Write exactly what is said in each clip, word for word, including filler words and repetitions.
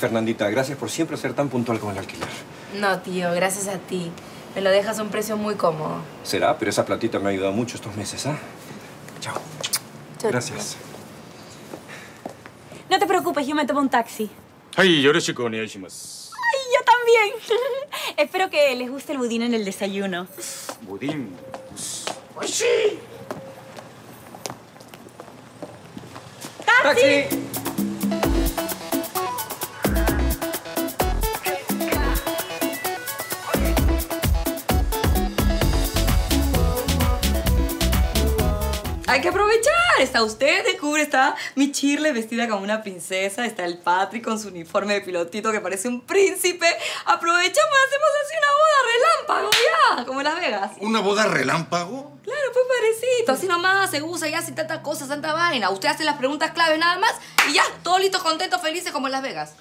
Fernandita, gracias por siempre ser tan puntual con el alquiler. No, tío, gracias a ti. Me lo dejas a un precio muy cómodo. Será, pero esa platita me ha ayudado mucho estos meses, ¿ah? ¿eh? Chao. Chao. Gracias. No te preocupes, yo me tomo un taxi. Ay, yo también. Espero que les guste el budín en el desayuno. Budín. ¡Ay, sí! ¡Taxi! ¡Taxi! Hay que aprovechar. Está usted de cubre, está mi Shirley vestida como una princesa, está el Patrick con su uniforme de pilotito que parece un príncipe. Aprovechamos, hacemos así una boda relámpago ya, como en Las Vegas. ¿Una boda relámpago? Claro, pues parecito, así nomás se usa ya sin tantas cosas, tanta vaina. Usted hace las preguntas claves nada más y ya, todos listos, contentos, felices como en Las Vegas.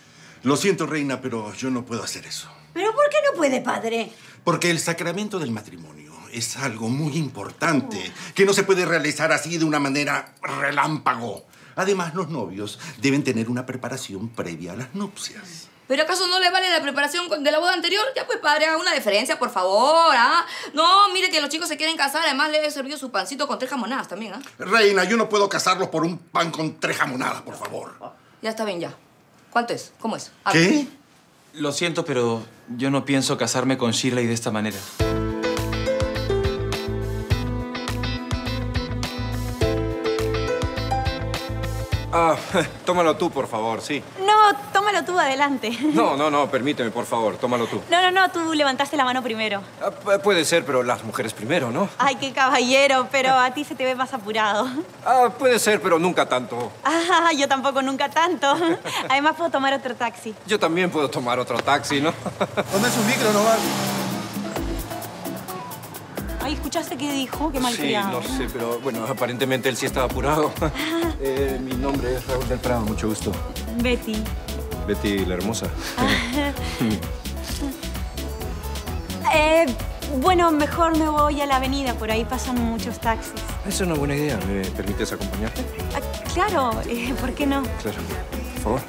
Lo siento, reina, pero yo no puedo hacer eso. ¿Pero por qué no puede, padre? Porque el sacramento del matrimonio es algo muy importante, que no se puede realizar así de una manera relámpago. Además, los novios deben tener una preparación previa a las nupcias. ¿Pero acaso no le vale la preparación de la boda anterior? Ya pues, padre, haga una deferencia, por favor, ¿ah? No, mire que los chicos se quieren casar, además le he servido su pancito con tres jamonadas también, ¿ah? Reina, yo no puedo casarlos por un pan con tres jamonadas, por favor. Ya está bien, ya. ¿Cuánto es? ¿Cómo es? Habla. ¿Qué? Lo siento, pero yo no pienso casarme con Shirley de esta manera. Ah, tómalo tú, por favor, sí. No, tómalo tú, adelante. No, no, no, permíteme, por favor, tómalo tú. No, no, no, tú levantaste la mano primero. Ah, puede ser, pero las mujeres primero, ¿no? Ay, qué caballero, pero a ti se te ve más apurado. Ah, puede ser, pero nunca tanto. Ah, yo tampoco nunca tanto. Además, puedo tomar otro taxi. Yo también puedo tomar otro taxi, ¿no? ¿Dónde es un micro, no va? Ay, ¿escuchaste qué dijo? Qué malcriado. Sí, no sé, pero bueno, aparentemente él sí estaba apurado. eh, mi nombre es Raúl del Prado, mucho gusto. Betty. Betty, la hermosa. eh, bueno, mejor me voy a la avenida, por ahí pasan muchos taxis. Es una buena idea, ¿me permites acompañarte? Ah, claro, eh, ¿por qué no? Claro, por favor.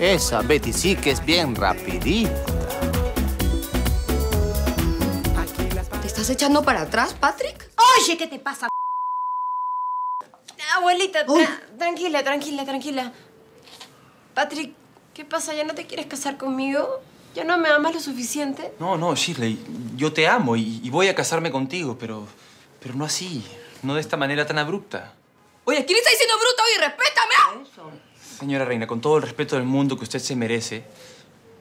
Esa Betty sí que es bien rapidita. ¿Estás echando para atrás, Patrick? Oye, ¿qué te pasa? Abuelita, tra Uy. tranquila, tranquila, tranquila. Patrick, ¿qué pasa? ¿Ya no te quieres casar conmigo? ¿Ya no me amas lo suficiente? No, no, Shirley, yo te amo y, y voy a casarme contigo, pero, pero no así, no de esta manera tan abrupta. Oye, ¿quién está diciendo bruta hoy? ¡Respétame! Señora reina, con todo el respeto del mundo que usted se merece,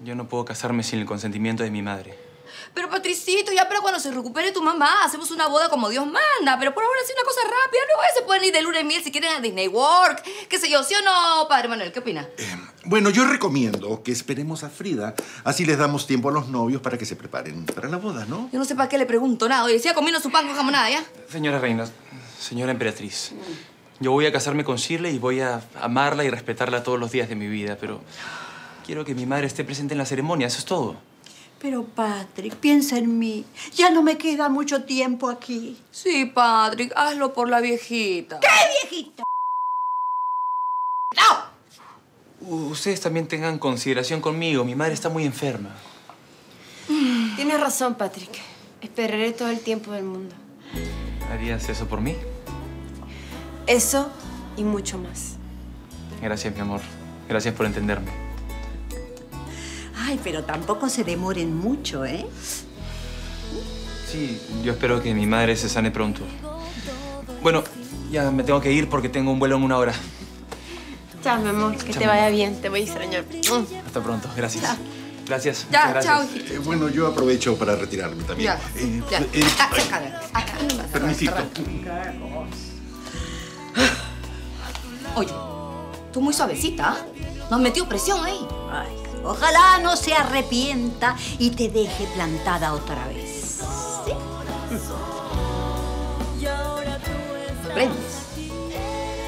yo no puedo casarme sin el consentimiento de mi madre. Pero, Patricito, ya pero cuando se recupere tu mamá, hacemos una boda como Dios manda. Pero por ahora sí una cosa rápida. Luego se pueden ir de luna y miel si quieren a Disney World. ¿Qué sé yo? ¿Sí o no, padre Manuel? ¿Qué opina? Eh, bueno, yo recomiendo que esperemos a Frida. Así les damos tiempo a los novios para que se preparen para la boda, ¿no? Yo no sé para qué le pregunto nada. Oye, siga comiendo su pan con jamonada, ¿ya? Señora reina, señora emperatriz, yo voy a casarme con Shirley y voy a amarla y respetarla todos los días de mi vida. Pero quiero que mi madre esté presente en la ceremonia. Eso es todo. Pero, Patrick, piensa en mí. Ya no me queda mucho tiempo aquí. Sí, Patrick, hazlo por la viejita. ¿Qué viejita? ¡No! Ustedes también tengan consideración conmigo. Mi madre está muy enferma. Tienes razón, Patrick. Esperaré todo el tiempo del mundo. ¿Harías eso por mí? Eso y mucho más. Gracias, mi amor. Gracias por entenderme. Ay, pero tampoco se demoren mucho, ¿eh? Sí, yo espero que mi madre se sane pronto. Bueno, ya me tengo que ir porque tengo un vuelo en una hora. Chao, mi amor. Que chao, te vaya bien. Te voy a extrañar. Hasta pronto. Gracias. Chao. Gracias. Ya, gracias. Chao. Eh, bueno, yo aprovecho para retirarme también. Ya, eh, ya. Eh, ah, eh, permisito. Oye, tú muy suavecita, ¿eh? Nos metió presión ahí. Ay. Ojalá no se arrepienta y te deje plantada otra vez. ¿Sí? ¿Aprendes?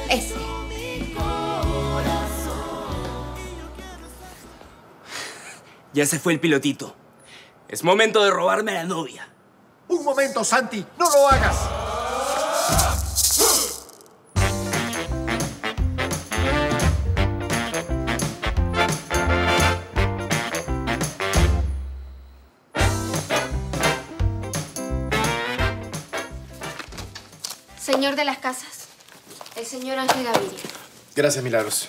Ese. Ya se fue el pilotito. Es momento de robarme a la novia. Un momento, Santi. ¡No lo hagas! señor de las casas, el señor Ángel Gaviria. Gracias, Milagros.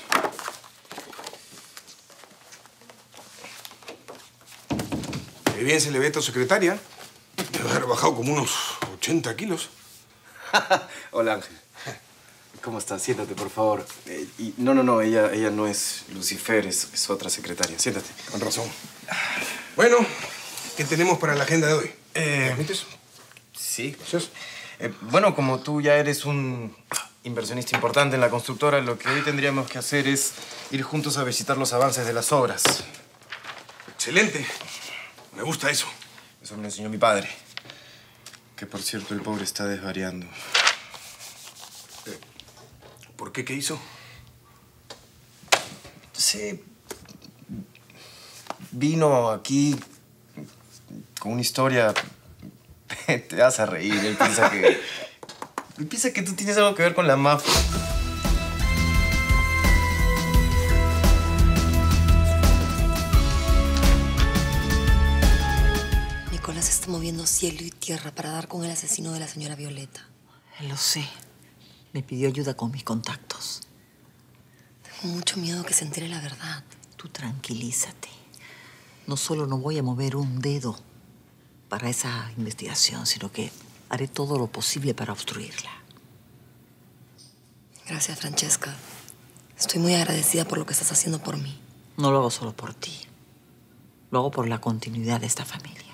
Qué bien se le ve a tu secretaria. Debe haber bajado como unos ochenta kilos. Hola, Ángel. ¿Cómo estás? Siéntate, por favor. Eh, y, no, no, no, ella, ella no es Lucifer, es, es otra secretaria. Siéntate. Con razón. Bueno, ¿qué tenemos para la agenda de hoy? Eh, ¿Permites? Sí. Gracias. Eh, bueno, como tú ya eres un inversionista importante en la constructora, lo que hoy tendríamos que hacer es ir juntos a visitar los avances de las obras. Excelente. Me gusta eso. Eso me lo enseñó mi padre. Que, por cierto, el pobre está desvariando. Eh, ¿Por qué? ¿Qué hizo? Se... vino aquí con una historia... Te vas a reír. Él piensa que... Él piensa que tú tienes algo que ver con la mafia. Nicolás está moviendo cielo y tierra para dar con el asesino de la señora Violeta. Lo sé. Me pidió ayuda con mis contactos. Tengo mucho miedo que se entere la verdad. Tú tranquilízate. No solo no voy a mover un dedo para esa investigación, sino que haré todo lo posible para obstruirla. Gracias, Francesca. Estoy muy agradecida por lo que estás haciendo por mí. No lo hago solo por ti. Lo hago por la continuidad de esta familia.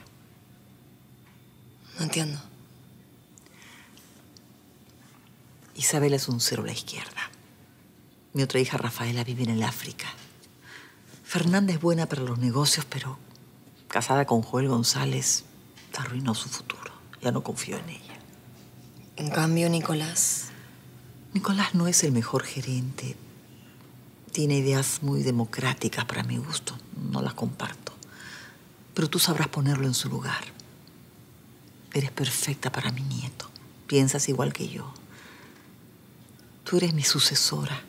No entiendo. Isabel es un cero a la izquierda. Mi otra hija, Rafaela, vive en el África. Fernanda es buena para los negocios, pero casada con Joel González, arruinó su futuro. Ya no confío en ella. En cambio, Nicolás... Nicolás no es el mejor gerente. Tiene ideas muy democráticas para mi gusto. No las comparto. Pero tú sabrás ponerlo en su lugar. Eres perfecta para mi nieto. Piensas igual que yo. Tú eres mi sucesora.